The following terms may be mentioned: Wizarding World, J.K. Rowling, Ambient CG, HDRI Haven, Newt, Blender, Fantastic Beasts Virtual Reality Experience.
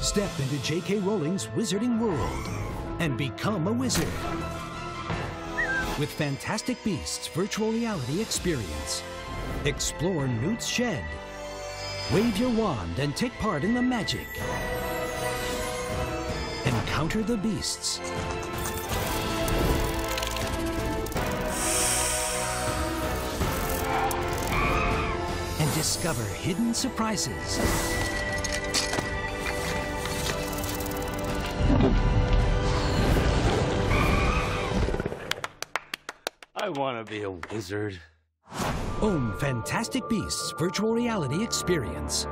Step into J.K. Rowling's Wizarding World and become a wizard with Fantastic Beasts Virtual Reality Experience. Explore Newt's shed. Wave your wand and take part in the magic. Encounter the beasts. And discover hidden surprises. I want to be a wizard. Own Fantastic Beasts Virtual Reality Experience.